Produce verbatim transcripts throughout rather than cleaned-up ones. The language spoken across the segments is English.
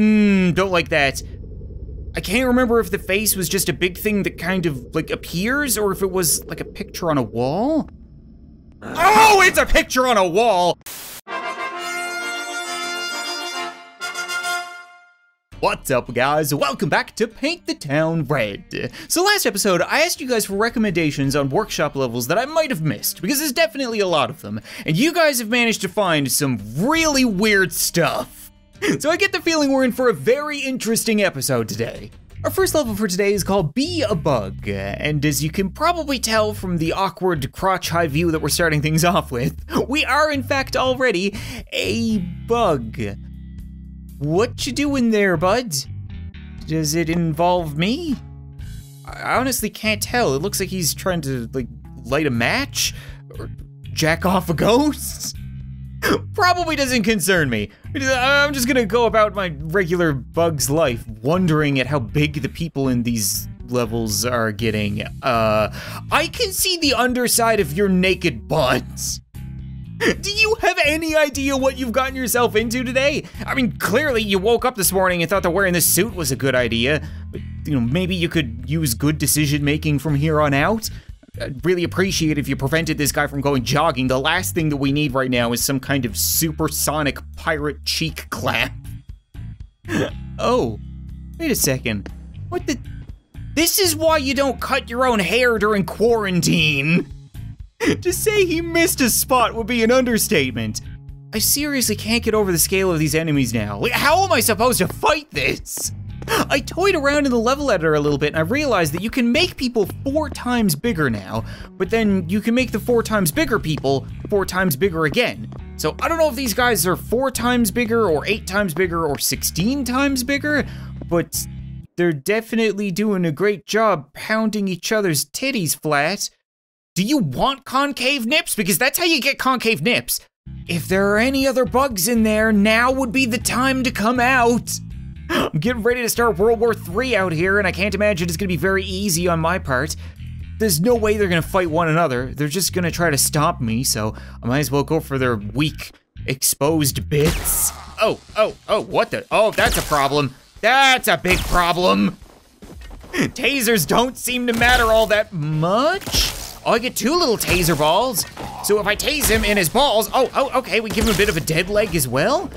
Mmm, don't like that. I can't remember if the face was just a big thing that kind of, like, appears, or if it was, like, a picture on a wall? Oh, it's a picture on a wall! What's up, guys? Welcome back to Paint the Town Red. So last episode, I asked you guys for recommendations on workshop levels that I might have missed, because there's definitely a lot of them, and you guys have managed to find some really weird stuff. So I get the feeling we're in for a very interesting episode today. Our first level for today is called Be a Bug, and as you can probably tell from the awkward crotch-high view that we're starting things off with, we are in fact already a bug. What you doing there, bud? Does it involve me? I honestly can't tell. It looks like he's trying to, like, light a match? Or jack off a ghost? Probably doesn't concern me. I'm just gonna go about my regular bug's life, wondering at how big the people in these levels are getting. Uh, I can see the underside of your naked butts. Do you have any idea what you've gotten yourself into today? I mean, clearly you woke up this morning and thought that wearing this suit was a good idea. But, you know, maybe you could use good decision-making from here on out. I'd really appreciate if you prevented this guy from going jogging. The last thing that we need right now is some kind of supersonic pirate cheek clap. Oh, wait a second. What the? This is why you don't cut your own hair during quarantine. To say he missed a spot would be an understatement. I seriously can't get over the scale of these enemies now. How am I supposed to fight this? I toyed around in the level editor a little bit and I realized that you can make people four times bigger now, but then you can make the four times bigger people four times bigger again. So I don't know if these guys are four times bigger or eight times bigger or sixteen times bigger, but they're definitely doing a great job pounding each other's titties flat. Do you want concave nips? Because that's how you get concave nips. If there are any other bugs in there, now would be the time to come out. I'm getting ready to start World War Three out here, and I can't imagine it's gonna be very easy on my part. There's no way they're gonna fight one another. They're just gonna try to stop me, so I might as well go for their weak, exposed bits. Oh, oh, oh, what the? Oh, that's a problem. That's a big problem. Tasers don't seem to matter all that much. Oh, I get two little taser balls. So if I tase him in his balls, oh, oh, okay, we give him a bit of a dead leg as well?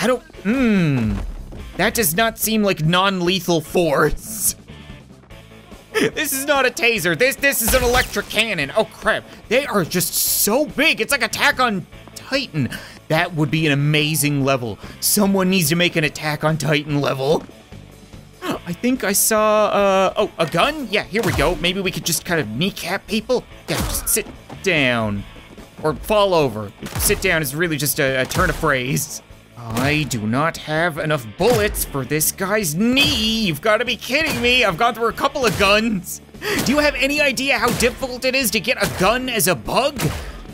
I don't, hmm. That does not seem like non-lethal force. This is not a taser, this, this is an electric cannon. Oh crap, they are just so big. It's like Attack on Titan. That would be an amazing level. Someone needs to make an Attack on Titan level. I think I saw, uh, oh, a gun? Yeah, here we go. Maybe we could just kind of kneecap people. Yeah, just sit down. Or fall over. Sit down is really just a, a turn of phrase. I do not have enough bullets for this guy's knee. You've got to be kidding me. I've gone through a couple of guns. Do you have any idea how difficult it is to get a gun as a bug?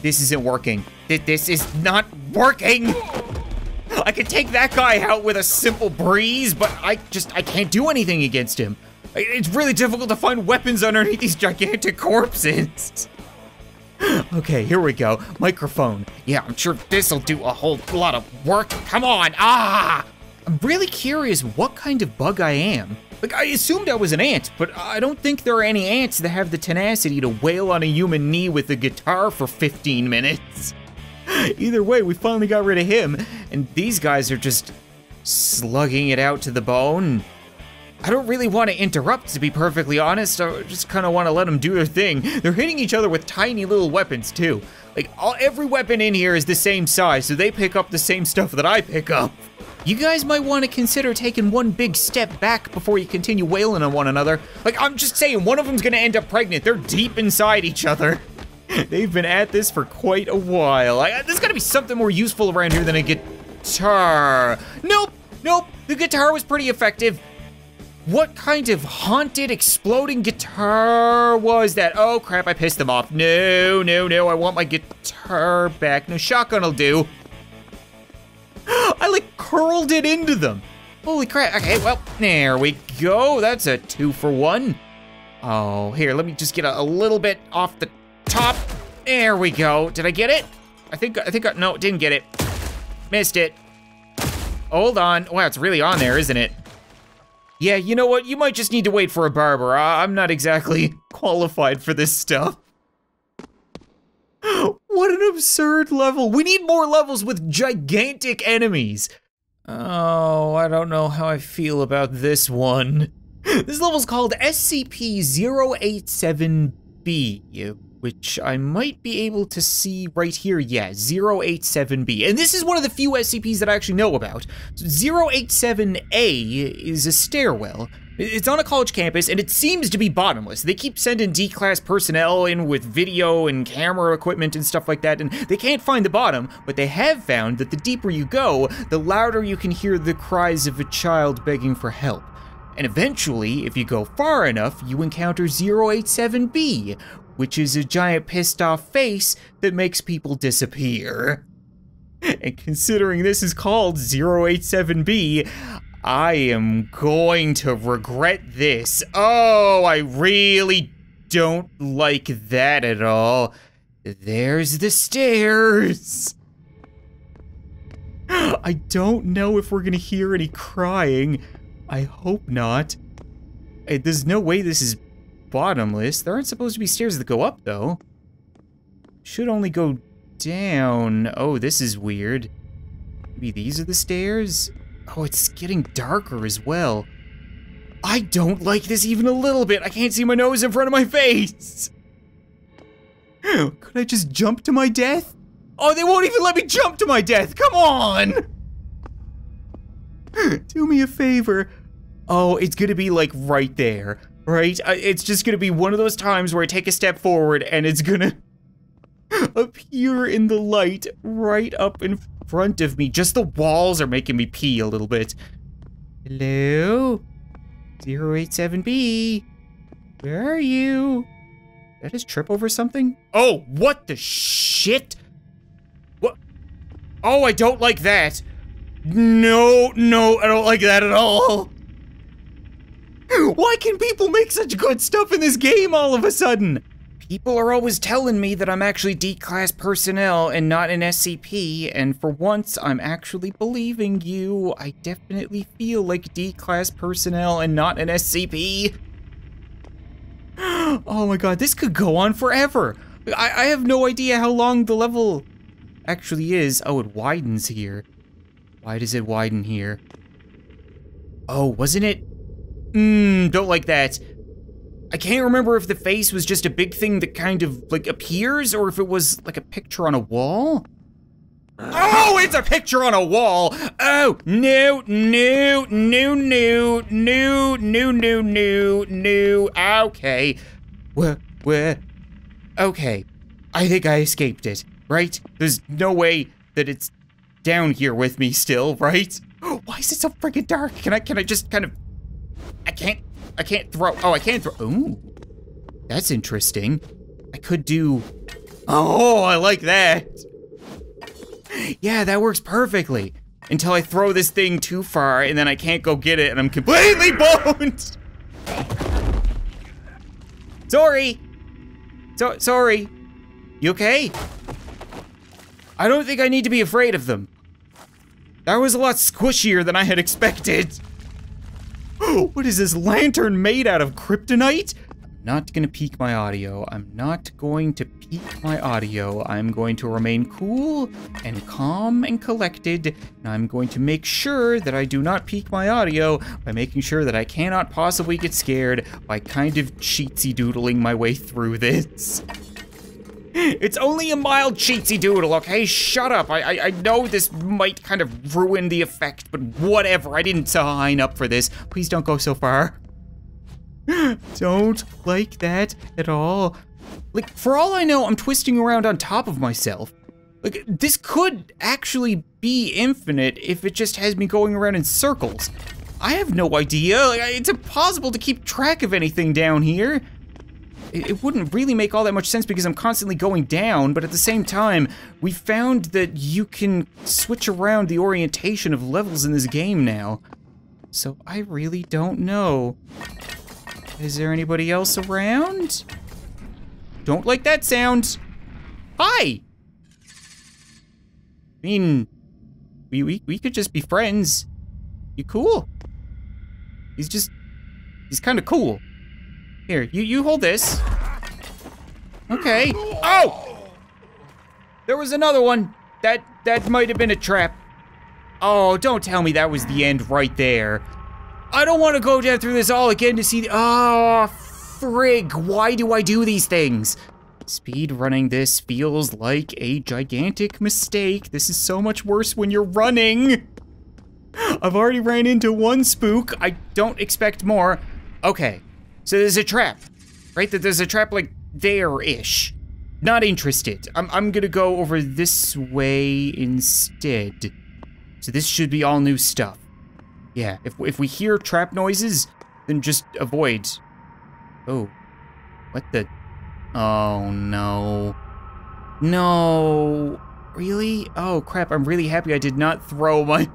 This isn't working. This is not working. I could take that guy out with a simple breeze, but I just, I can't do anything against him. It's really difficult to find weapons underneath these gigantic corpses. Okay, here we go. Microphone. Yeah, I'm sure this'll do a whole lot of work. Come on, ah! I'm really curious what kind of bug I am. Like, I assumed I was an ant, but I don't think there are any ants that have the tenacity to wail on a human knee with a guitar for fifteen minutes. Either way, we finally got rid of him, and these guys are just slugging it out to the bone. I don't really want to interrupt, to be perfectly honest. I just kind of want to let them do their thing. They're hitting each other with tiny little weapons, too. Like, all, every weapon in here is the same size, so they pick up the same stuff that I pick up. You guys might want to consider taking one big step back before you continue wailing on one another. Like, I'm just saying, one of them's going to end up pregnant. They're deep inside each other. They've been at this for quite a while. I, there's gotta be something more useful around here than a guitar. Nope, nope, the guitar was pretty effective. What kind of haunted exploding guitar was that? Oh crap, I pissed them off. No, no, no, I want my guitar back. No, shotgun will do. I like curled it into them. Holy crap, okay, well, there we go. That's a two for one. Oh, here, let me just get a, a little bit off the top. There we go. Did I get it? I think, I think, I, no, didn't get it. Missed it. Hold on. Wow, it's really on there, isn't it? Yeah, you know what? You might just need to wait for a barber. I I'm not exactly qualified for this stuff. What an absurd level. We need more levels with gigantic enemies. Oh, I don't know how I feel about this one. This level's called S C P zero eight seven B, which I might be able to see right here. Yeah, zero eight seven B. And this is one of the few S C Ps that I actually know about. zero eight seven A is a stairwell. It's on a college campus, and it seems to be bottomless. They keep sending D-class personnel in with video and camera equipment and stuff like that, and they can't find the bottom, but they have found that the deeper you go, the louder you can hear the cries of a child begging for help. And eventually, if you go far enough, you encounter zero eight seven B, which is a giant pissed-off face that makes people disappear. And considering this is called zero eight seven B, I am going to regret this. Oh, I really don't like that at all. There's the stairs. I don't know if we're gonna hear any crying. I hope not. Hey, there's no way this is bottomless. There aren't supposed to be stairs that go up, though. Should only go down. Oh, this is weird. Maybe these are the stairs? Oh, it's getting darker as well. I don't like this even a little bit. I can't see my nose in front of my face. Could I just jump to my death? Oh, they won't even let me jump to my death. Come on. Do me a favor. Oh, it's gonna be like right there, right? It's just gonna be one of those times where I take a step forward and it's gonna appear in the light right up in front of me. Just the walls are making me pee a little bit. Hello? zero eight seven B? Where are you? Did I just trip over something? Oh, what the shit? What? Oh, I don't like that. No, no, I don't like that at all. Why can people make such good stuff in this game all of a sudden? People are always telling me that I'm actually D-class personnel and not an S C P, and for once, I'm actually believing you. I definitely feel like D-class personnel and not an S C P. Oh my god, this could go on forever. I, I have no idea how long the level actually is. Oh, it widens here. Why does it widen here? Oh, wasn't it? Mmm, don't like that. I can't remember if the face was just a big thing that kind of, like, appears, or if it was, like, a picture on a wall? Oh, it's a picture on a wall! Oh, no, no, no, no, no, no, no, no, no, okay. Where, where? Okay, I think I escaped it, right? There's no way that it's down here with me still, right? Why is it so freaking dark? Can I, can I just kind of, I can't. I can't throw, oh, I can't throw, ooh. That's interesting. I could do, oh, I like that. Yeah, that works perfectly. Until I throw this thing too far and then I can't go get it and I'm completely boned. Sorry. So, sorry. You okay? I don't think I need to be afraid of them. That was a lot squishier than I had expected. What is this lantern made out of, kryptonite? I'm not gonna peek my audio. I'm not going to peek my audio. I'm going to remain cool and calm and collected. And I'm going to make sure that I do not peek my audio by making sure that I cannot possibly get scared by kind of cheatsy doodling my way through this. It's only a mild cheatsy doodle, okay? Shut up. I, I I know this might kind of ruin the effect, but whatever. I didn't sign up for this. Please don't go so far. Don't like that at all. Like, for all I know, I'm twisting around on top of myself. Like, this could actually be infinite if it just has me going around in circles. I have no idea. It's impossible to keep track of anything down here. It wouldn't really make all that much sense because I'm constantly going down, but at the same time, we found that you can switch around the orientation of levels in this game now. So I really don't know. Is there anybody else around? Don't like that sound. Hi! I mean, We, we, we could just be friends. You cool? He's just, he's kind of cool. Here, you, you hold this. Okay. Oh! There was another one. That, that might have been a trap. Oh, don't tell me that was the end right there. I don't want to go down through this all again to see the, oh, frig, why do I do these things? Speed running this feels like a gigantic mistake. This is so much worse when you're running. I've already ran into one spook. I don't expect more. Okay, so there's a trap, right? That there's a trap like there-ish. Not interested. I'm, I'm gonna go over this way instead. So this should be all new stuff. Yeah, if, if we hear trap noises, then just avoid. Oh, what the? Oh, no. No. Really? Oh, crap. I'm really happy I did not throw my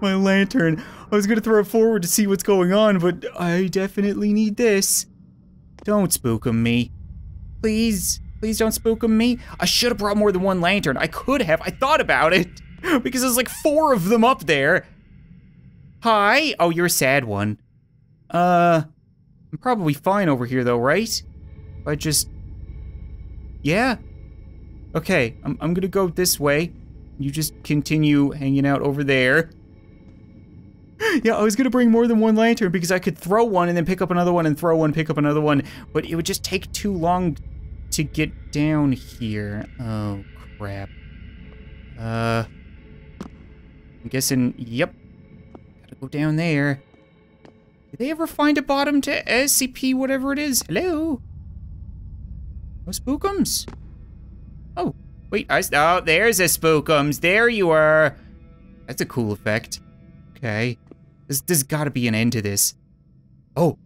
my lantern. I was going to throw it forward to see what's going on, but I definitely need this. Don't spook em me. Please. Please don't spook em me. I should have brought more than one lantern. I could have. I thought about it because there's like four of them up there. Hi. Oh, you're a sad one. Uh, I'm probably fine over here, though, right? If I just... Yeah. Okay, I'm, I'm gonna go this way. You just continue hanging out over there. Yeah, I was gonna bring more than one lantern because I could throw one and then pick up another one and throw one, pick up another one, but it would just take too long to get down here. Oh, crap. Uh, I'm guessing, yep. Gotta go down there. Did they ever find a bottom to S C P whatever it is? Hello? No spookums? Oh, wait, I, oh, there's a spookums. There you are. That's a cool effect. Okay. There's, there's gotta be an end to this. Oh.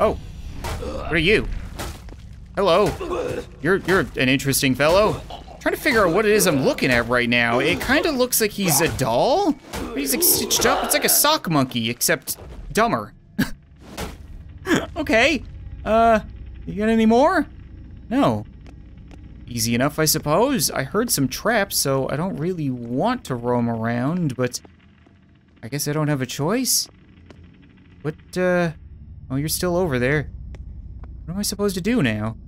Oh. What are you? Hello. You're, you're an interesting fellow. I'm trying to figure out what it is I'm looking at right now. It kind of looks like he's a doll. He's like stitched up. It's like a sock monkey, except dumber. Okay. Uh... You got any more? No. Easy enough, I suppose. I heard some traps, so I don't really want to roam around, but I guess I don't have a choice. What, uh... Oh, you're still over there. What am I supposed to do now?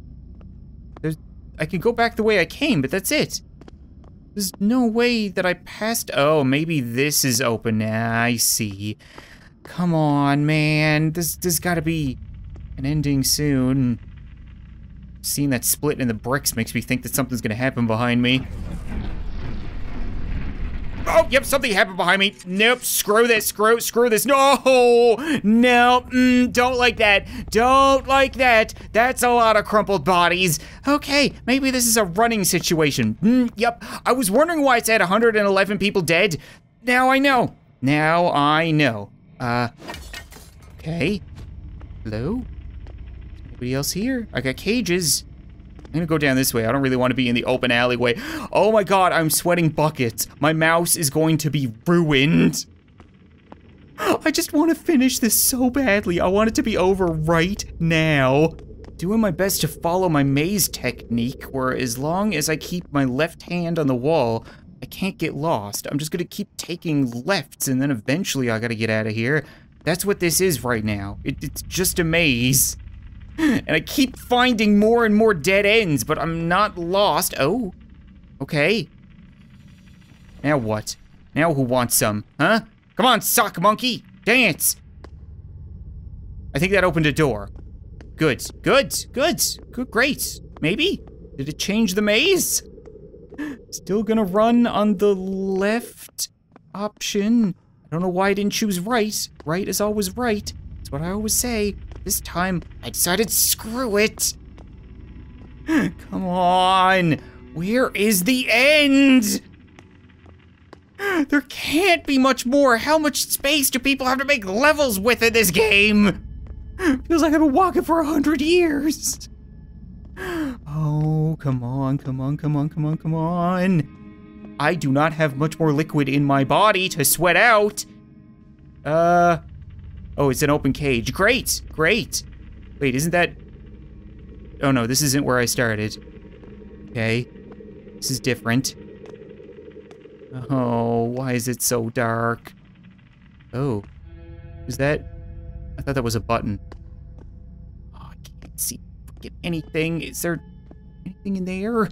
There's... I can go back the way I came, but that's it. There's no way that I passed... Oh, maybe this is open. Nah, I see. Come on, man. This, this gotta be... an ending soon. Seeing that split in the bricks makes me think that something's gonna happen behind me. Oh, yep, something happened behind me. Nope, screw this, screw, screw this. No, no, mm, don't like that. Don't like that. That's a lot of crumpled bodies. Okay, maybe this is a running situation. Mm, yep, I was wondering why it said one hundred eleven people dead. Now I know. Now I know. Uh, okay. Hello? Nobody else here? I got cages. I'm gonna go down this way. I don't really want to be in the open alleyway. Oh my god, I'm sweating buckets. My mouse is going to be ruined. I just want to finish this so badly. I want it to be over right now. Doing my best to follow my maze technique, where as long as I keep my left hand on the wall, I can't get lost. I'm just gonna keep taking lefts, and then eventually I gotta get out of here. That's what this is right now. It, it's just a maze. And I keep finding more and more dead ends, but I'm not lost. Oh, okay. Now what? Now who wants some, huh? Come on, sock monkey, dance. I think that opened a door. Good, good, good, good, great. Maybe? Did it change the maze? Still gonna run on the left option. I don't know why I didn't choose right. Right is always right. That's what I always say. This time, I decided screw it. Come on. Where is the end? There can't be much more. How much space do people have to make levels with in this game? Feels like I've been walking for a hundred years. Oh, come on, come on, come on, come on, come on. I do not have much more liquid in my body to sweat out. Uh... Oh, it's an open cage. Great, great. Wait, isn't that... Oh no, this isn't where I started. Okay. This is different. Oh, why is it so dark? Oh. Is that... I thought that was a button. Oh, I can't see fucking anything. Is there anything in there?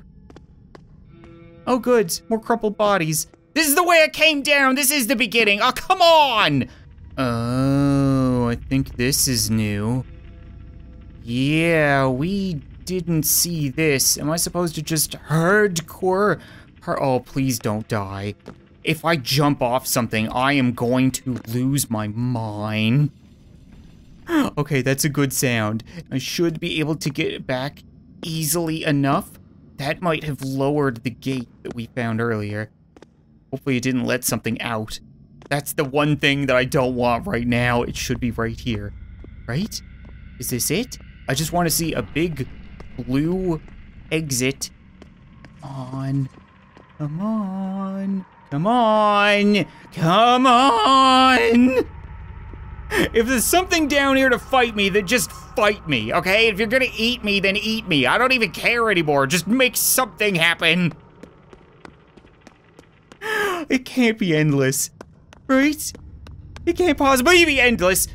Oh, good. More crumpled bodies. This is the way I came down. This is the beginning. Oh, come on! Oh, I think this is new. Yeah, we didn't see this. Am I supposed to just hardcore? Oh, please don't die. If I jump off something, I am going to lose my mind. Okay, that's a good sound. I should be able to get it back easily enough. That might have lowered the gate that we found earlier. Hopefully it didn't let something out. That's the one thing that I don't want right now. It should be right here. Right? Is this it? I just want to see a big blue exit. Come on. Come on. Come on. Come on. If there's something down here to fight me, then just fight me, okay? If you're gonna eat me, then eat me. I don't even care anymore. Just make something happen. It can't be endless, right? It can't possibly be endless.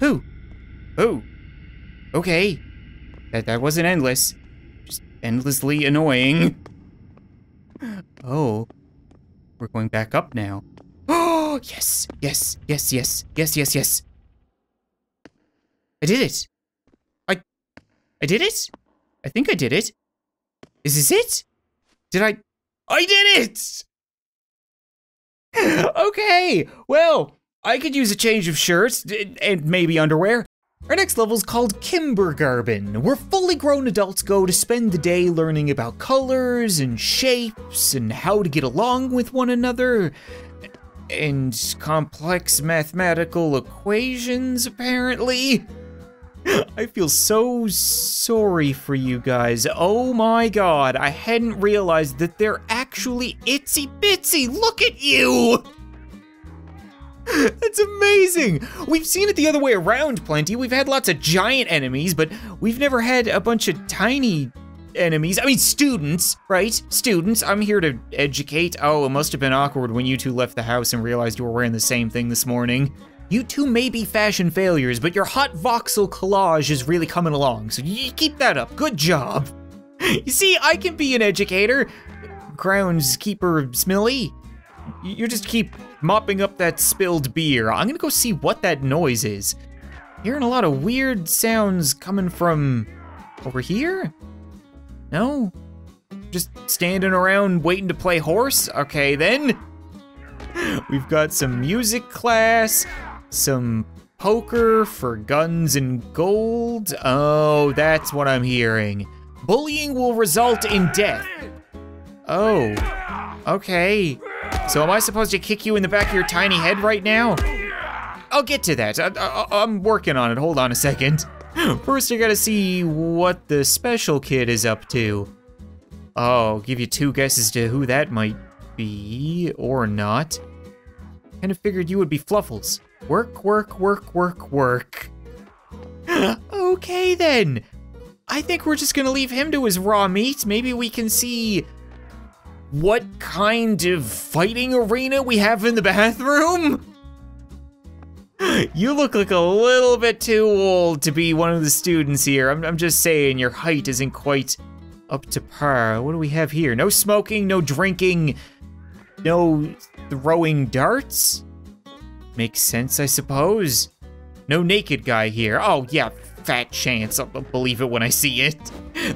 Who? Who? Okay. That, that wasn't endless. Just endlessly annoying. Oh. We're going back up now. Oh, yes, yes, yes, yes, yes, yes, yes. I did it. I, I did it? I think I did it. Is this it? Did I? I did it! Okay, well, I could use a change of shirts and maybe underwear. Our next level is called Kimbergarbin, where fully grown adults go to spend the day learning about colors and shapes and how to get along with one another and complex mathematical equations, apparently. I feel so sorry for you guys. Oh my god, I hadn't realized that they're actually itsy-bitsy. Look at you! That's amazing! We've seen it the other way around plenty. We've had lots of giant enemies, but we've never had a bunch of tiny enemies. I mean, students, right? Students, I'm here to educate. Oh, it must have been awkward when you two left the house and realized you were wearing the same thing this morning. You two may be fashion failures, but your hot voxel collage is really coming along, so you keep that up. Good job. You see, I can be an educator. Groundskeeper Smilly, you just keep mopping up that spilled beer. I'm gonna go see what that noise is. Hearing a lot of weird sounds coming from over here? No? Just standing around waiting to play horse? Okay, then. We've got some music class. Some poker for guns and gold. Oh, that's what I'm hearing. Bullying will result in death. Oh, okay. So am I supposed to kick you in the back of your tiny head right now? I'll get to that. I, I, I'm working on it. Hold on a second. First, I gotta see what the special kid is up to. Oh, give you two guesses to who that might be or not. Kind of figured you would be Fluffles. Work, work, work, work, work. Okay then. I think we're just gonna leave him to his raw meat. Maybe we can see what kind of fighting arena we have in the bathroom. You look like a little bit too old to be one of the students here. I'm, I'm just saying your height isn't quite up to par. What do we have here? No smoking, no drinking, no throwing darts? Makes sense, I suppose. No naked guy here. Oh, yeah, fat chance. I'll believe it when I see it.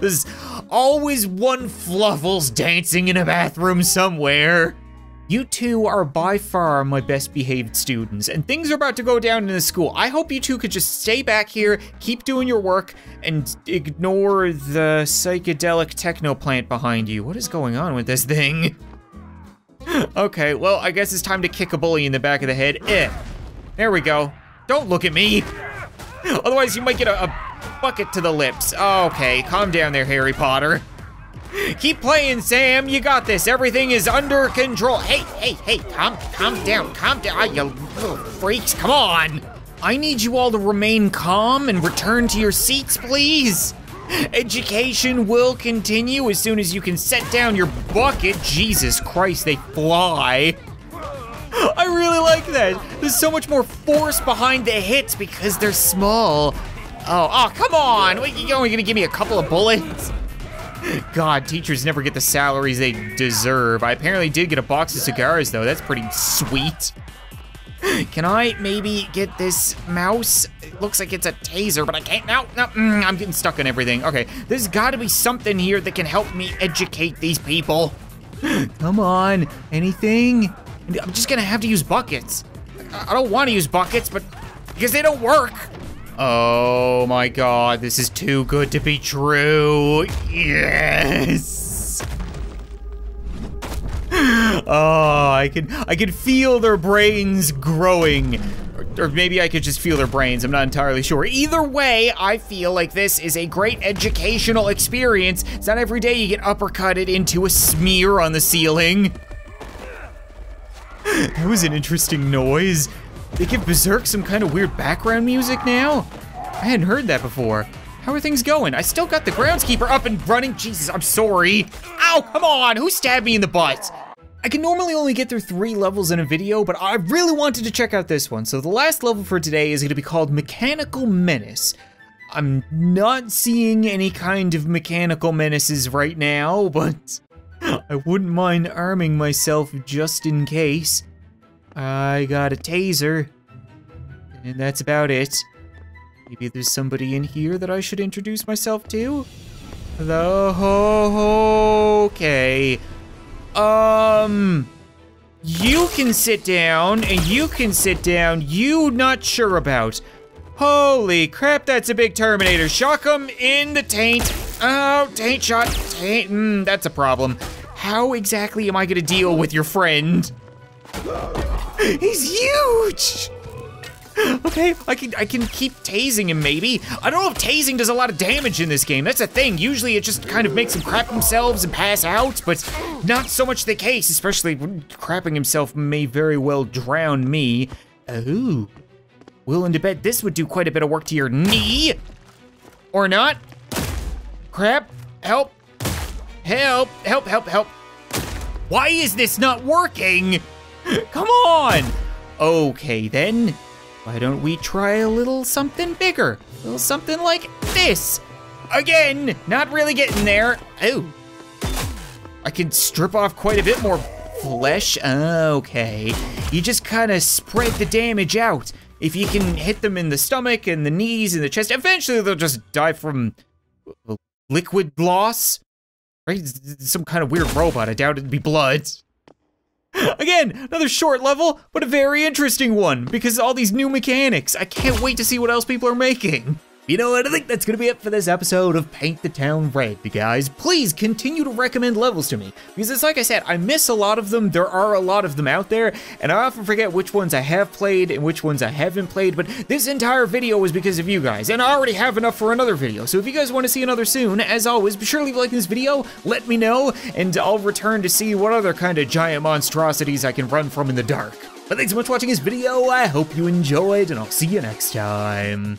There's always one Fluffles dancing in a bathroom somewhere. You two are by far my best behaved students, and things are about to go down in this school. I hope you two could just stay back here, keep doing your work, and ignore the psychedelic techno plant behind you. What is going on with this thing? Okay, well, I guess it's time to kick a bully in the back of the head. Eh. There we go. Don't look at me. Otherwise, you might get a, a bucket to the lips. Okay, calm down there, Harry Potter. Keep playing, Sam. You got this. Everything is under control. Hey, hey, hey, calm, calm down, calm down. Oh, you little freaks, come on. I need you all to remain calm and return to your seats, please. Education will continue as soon as you can set down your bucket. Jesus Christ, they fly. I really like that. There's so much more force behind the hits because they're small. Oh, oh, come on. What, you only gonna give me a couple of bullets? God, teachers never get the salaries they deserve. I apparently did get a box of cigars, though. That's pretty sweet. Can I maybe get this mouse? It looks like it's a taser, but I can't. No, no, mm, I'm getting stuck on everything. Okay, there's gotta be something here that can help me educate these people. Come on, anything? I'm just gonna have to use buckets. I don't want to use buckets, but because they don't work. Oh my God, this is too good to be true. Yes. Oh, I can I can feel their brains growing. Or, or maybe I could just feel their brains, I'm not entirely sure. Either way, I feel like this is a great educational experience. It's not every day you get uppercutted into a smear on the ceiling. That was an interesting noise. They give Berserk some kind of weird background music now? I hadn't heard that before. How are things going? I still got the groundskeeper up and running. Jesus, I'm sorry. Ow, come on, who stabbed me in the butt? I can normally only get through three levels in a video, but I really wanted to check out this one. So the last level for today is gonna be called Mechanical Menace. I'm not seeing any kind of mechanical menaces right now, but I wouldn't mind arming myself just in case. I got a taser, and that's about it. Maybe there's somebody in here that I should introduce myself to? Hello, okay. Um, you can sit down, and you can sit down, you not sure about. Holy crap, that's a big Terminator. Shock him in the taint. Oh, taint shot, taint, mm, that's a problem. How exactly am I gonna deal with your friend? He's huge! Okay, I can I can keep tasing him maybe. I don't know if tasing does a lot of damage in this game, that's the thing. Usually it just kind of makes him crap themselves and pass out, but not so much the case, especially when crapping himself may very well drown me. Oh, willing to bet this would do quite a bit of work to your knee. Or not. Crap, help, help, help, help, help. Why is this not working? Come on! Okay then, why don't we try a little something bigger? A little something like this. Again, not really getting there. Oh, I can strip off quite a bit more flesh. Okay, you just kind of spread the damage out. If you can hit them in the stomach and the knees and the chest, eventually they'll just die from liquid loss. Right, some kind of weird robot, I doubt it'd be blood. Again, another short level, but a very interesting one because all these new mechanics. I can't wait to see what else people are making. You know what, I think that's gonna be it for this episode of Paint the Town Red, you guys. Please continue to recommend levels to me because it's like I said, I miss a lot of them. There are a lot of them out there and I often forget which ones I have played and which ones I haven't played, but this entire video was because of you guys and I already have enough for another video. So if you guys wanna see another soon, as always, be sure to leave a like this video, let me know, and I'll return to see what other kind of giant monstrosities I can run from in the dark. But thanks so much for watching this video. I hope you enjoyed and I'll see you next time.